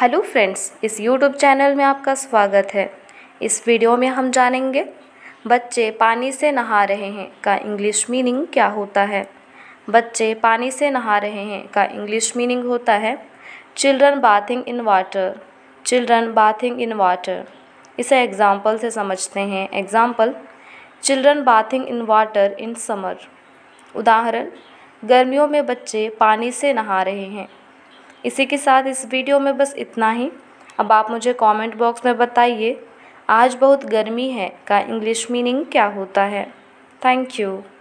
Hello friends, इस YouTube channel में आपका स्वागत है। इस वीडियो में हम जानेंगे बच्चे पानी से नहा रहे हैं का इंग्लिश मीनिंग क्या होता है। बच्चे पानी से नहा रहे हैं का इंग्लिश मीनिंग होता है children bathing in water. Children bathing in water. इसे एग्जाम्पल से समझते हैं। Example, children bathing in water in summer. उदाहरण, गर्मियों में बच्चे पानी से नहा रहे हैं। इसी के साथ इस वीडियो में बस इतना ही। अब आप मुझे कमेंट बॉक्स में बताइए आज बहुत गर्मी है का इंग्लिश मीनिंग क्या होता है। Thank you.